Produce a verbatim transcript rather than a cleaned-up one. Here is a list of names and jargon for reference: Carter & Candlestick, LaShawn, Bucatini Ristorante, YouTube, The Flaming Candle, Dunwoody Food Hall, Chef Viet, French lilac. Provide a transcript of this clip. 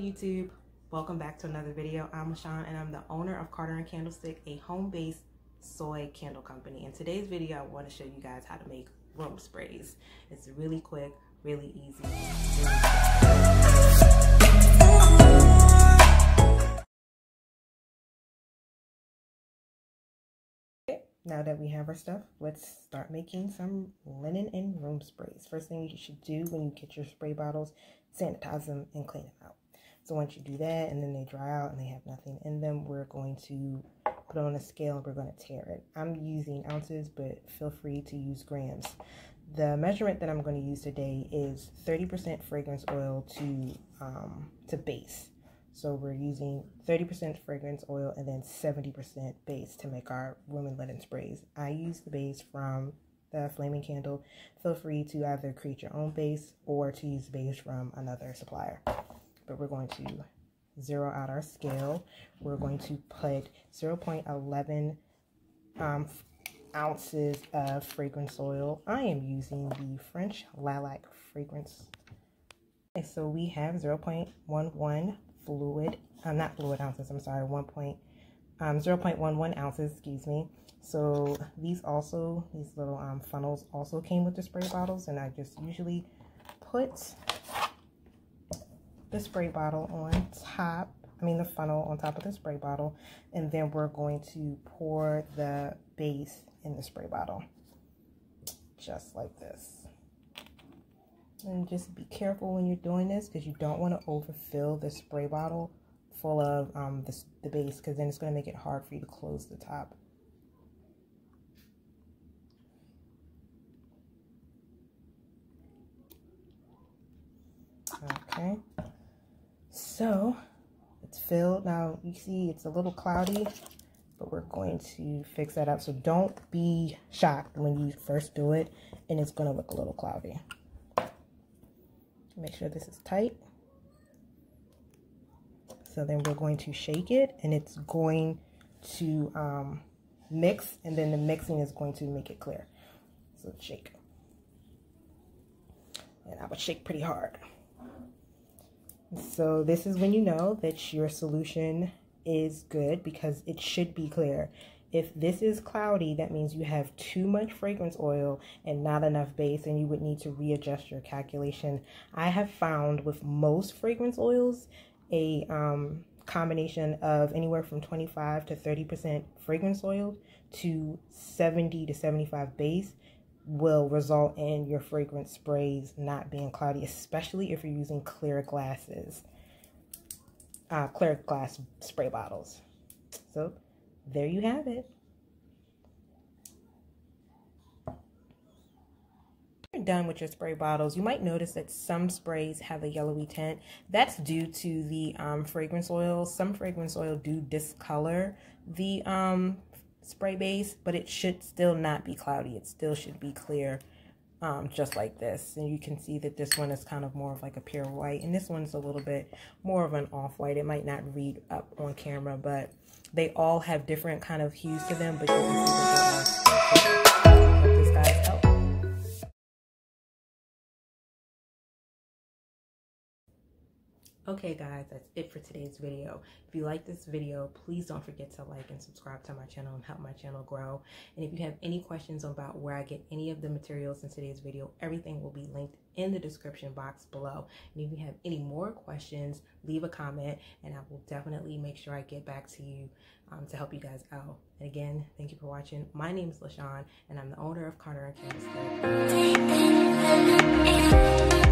YouTube, welcome back to another video. I'm LaShawn and I'm the owner of Carter and Candlestick, a home-based soy candle company. In today's video, I want to show you guys how to make room sprays. It's really quick, really easy. Okay, now that we have our stuff, let's start making some linen and room sprays. First thing you should do when you get your spray bottles, sanitize them and clean them out. So once you do that and then they dry out and they have nothing in them, we're going to put it on a scale and we're going to tear it. I'm using ounces, but feel free to use grams. The measurement that I'm going to use today is thirty percent fragrance oil to, um, to base. So we're using thirty percent fragrance oil and then seventy percent base to make our room and linen sprays. I use the base from The Flaming Candle. Feel free to either create your own base or to use base from another supplier. But we're going to zero out our scale. We're going to put zero point one one um, ounces of fragrance oil. I am using the French lilac fragrance. Okay, so we have zero point one one fluid, uh, not fluid ounces, I'm sorry, one point, um, zero point one one ounces, excuse me. So these also, these little um, funnels also came with the spray bottles, and I just usually put the spray bottle on top, I mean the funnel on top of the spray bottle, and then we're going to pour the base in the spray bottle, just like this. And just be careful when you're doing this, because you don't want to overfill the spray bottle full of um, the, the base, because then it's going to make it hard for you to close the top. Okay. So it's filled. Now you see it's a little cloudy, but we're going to fix that up. So don't be shocked when you first do it and it's going to look a little cloudy. Make sure this is tight. So then we're going to shake it and it's going to um, mix, and then the mixing is going to make it clear. So shake. And I would shake pretty hard. So this is when you know that your solution is good, because it should be clear. If this is cloudy, that means you have too much fragrance oil and not enough base, and you would need to readjust your calculation. I have found with most fragrance oils a um, combination of anywhere from twenty-five to thirty percent fragrance oil to seventy to seventy-five base will result in your fragrance sprays not being cloudy, especially if you're using clear glasses, uh, clear glass spray bottles. So there you have it. When you're done with your spray bottles, you might notice that some sprays have a yellowy tint. That's due to the um, fragrance oil. Some fragrance oil do discolor the um, spray base, but it should still not be cloudy. It still should be clear, um, just like this. And you can see that this one is kind of more of like a pure white, and this one's a little bit more of an off-white. It might not read up on camera, but they all have different kind of hues to them, but you can see that this guy's out. Okay guys, that's it for today's video. If you like this video, please don't forget to like and subscribe to my channel and help my channel grow. And if you have any questions about where I get any of the materials in today's video, everything will be linked in the description box below. And if you have any more questions, leave a comment and I will definitely make sure I get back to you um, to help you guys out. And again, thank you for watching. My name is LaShawn and I'm the owner of Carter and Candlestick.